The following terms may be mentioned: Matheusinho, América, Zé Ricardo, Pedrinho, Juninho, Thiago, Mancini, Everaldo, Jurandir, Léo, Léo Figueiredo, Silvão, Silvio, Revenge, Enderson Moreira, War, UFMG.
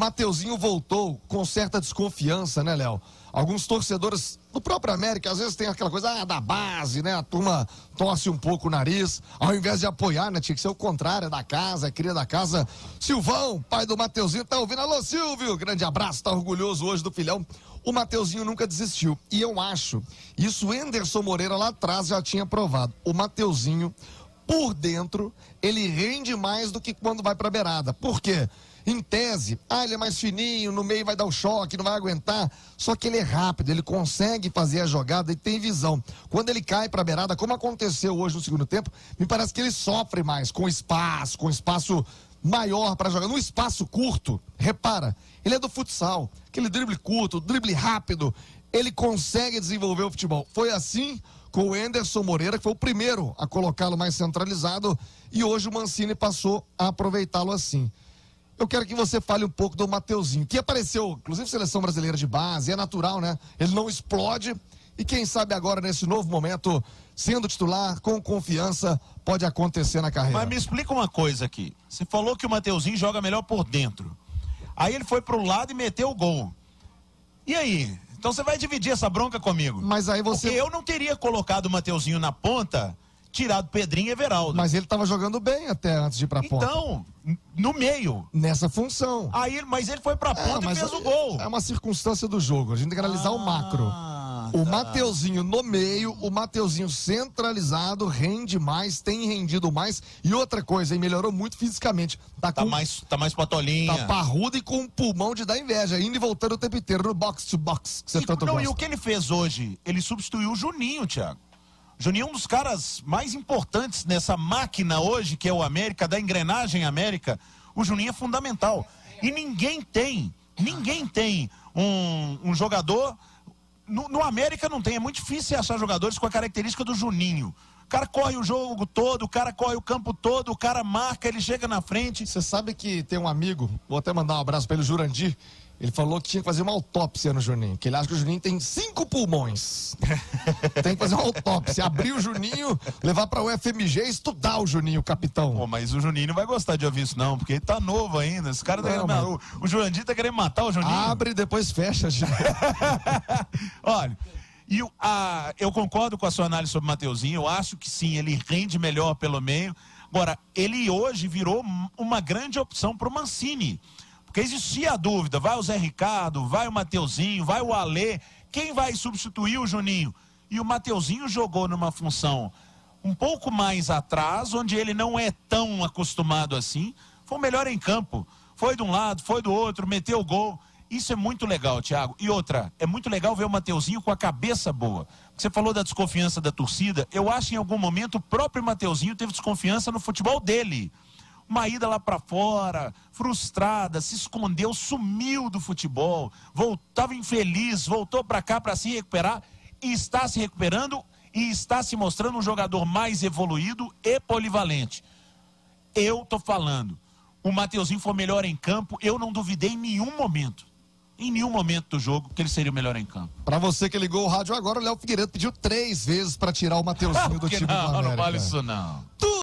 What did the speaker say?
Matheusinho voltou com certa desconfiança, né, Léo? Alguns torcedores do próprio América, às vezes tem aquela coisa da base, né? A turma torce um pouco o nariz, ao invés de apoiar, né? Tinha que ser o contrário, é da casa, é cria da casa. Silvão, pai do Matheusinho, tá ouvindo? Alô, Silvio! Grande abraço, tá orgulhoso hoje do filhão. O Matheusinho nunca desistiu. E eu acho, isso o Enderson Moreira lá atrás já tinha provado. O Matheusinho, por dentro, ele rende mais do que quando vai pra beirada. Por quê? Em tese, ele é mais fininho, no meio vai dar um choque, não vai aguentar. Só que ele é rápido, ele consegue fazer a jogada e tem visão. Quando ele cai para a beirada, como aconteceu hoje no segundo tempo, me parece que ele sofre mais com espaço maior para jogar. Num espaço curto, repara, ele é do futsal, aquele drible curto, drible rápido, ele consegue desenvolver o futebol. Foi assim com o Enderson Moreira, que foi o primeiro a colocá-lo mais centralizado, e hoje o Mancini passou a aproveitá-lo assim. Eu quero que você fale um pouco do Matheusinho, que apareceu, inclusive, seleção brasileira de base, é natural, né? Ele não explode e quem sabe agora, nesse novo momento, sendo titular, com confiança, pode acontecer na carreira. Mas me explica uma coisa aqui. Você falou que o Matheusinho joga melhor por dentro. Aí ele foi pro lado e meteu o gol. E aí? Então você vai dividir essa bronca comigo. Mas aí você... Porque eu não teria colocado o Matheusinho na ponta... Tirado Pedrinho e Everaldo. Mas ele estava jogando bem até antes de ir pra ponta. Então, no meio. Nessa função. Aí, mas ele foi pra ponta e fez o gol. É uma circunstância do jogo, a gente tem que analisar o macro. O Matheusinho no meio, o Matheusinho centralizado, rende mais, tem rendido mais. E outra coisa, ele melhorou muito fisicamente. Tá mais patolinha. Tá parrudo e com um pulmão de dar inveja, indo e voltando o tempo inteiro no box-to-box que você tanto gosta. E o que ele fez hoje? Ele substituiu o Juninho, Thiago. Juninho é um dos caras mais importantes nessa máquina hoje, que é o América, da engrenagem América. O Juninho é fundamental. E ninguém tem um jogador... No América não tem, é muito difícil achar jogadores com a característica do Juninho. O cara corre o jogo todo, o cara corre o campo todo, o cara marca, ele chega na frente. Você sabe que tem um amigo, vou até mandar um abraço para ele, Jurandir. Ele falou que tinha que fazer uma autópsia no Juninho, que ele acha que o Juninho tem 5 pulmões. Tem que fazer uma autópsia, abrir o Juninho, levar pra UFMG e estudar o Juninho, capitão. Pô, mas o Juninho não vai gostar de ouvir isso não, porque ele tá novo ainda, esse cara... O Jurandir tá querendo matar o Juninho. Abre e depois fecha já. Olha, eu concordo com a sua análise sobre o Matheusinho, eu acho que sim, ele rende melhor pelo meio. Agora, ele hoje virou uma grande opção pro Mancini. Porque existia a dúvida, vai o Zé Ricardo, vai o Matheusinho, vai o Alê, quem vai substituir o Juninho? E o Matheusinho jogou numa função um pouco mais atrás, onde ele não é tão acostumado assim, foi o melhor em campo, foi de um lado, foi do outro, meteu o gol, isso é muito legal, Thiago. E outra, é muito legal ver o Matheusinho com a cabeça boa. Você falou da desconfiança da torcida, eu acho que em algum momento o próprio Matheusinho teve desconfiança no futebol dele. Uma ida lá pra fora, frustrada, se escondeu, sumiu do futebol, estava infeliz, voltou pra cá pra se recuperar e está se recuperando e está se mostrando um jogador mais evoluído e polivalente. Eu tô falando, o Matheusinho foi melhor em campo, eu não duvidei em nenhum momento do jogo que ele seria o melhor em campo. Pra você que ligou o rádio agora, o Léo Figueiredo pediu 3 vezes pra tirar o Matheusinho do time do América. Não, não vale isso não.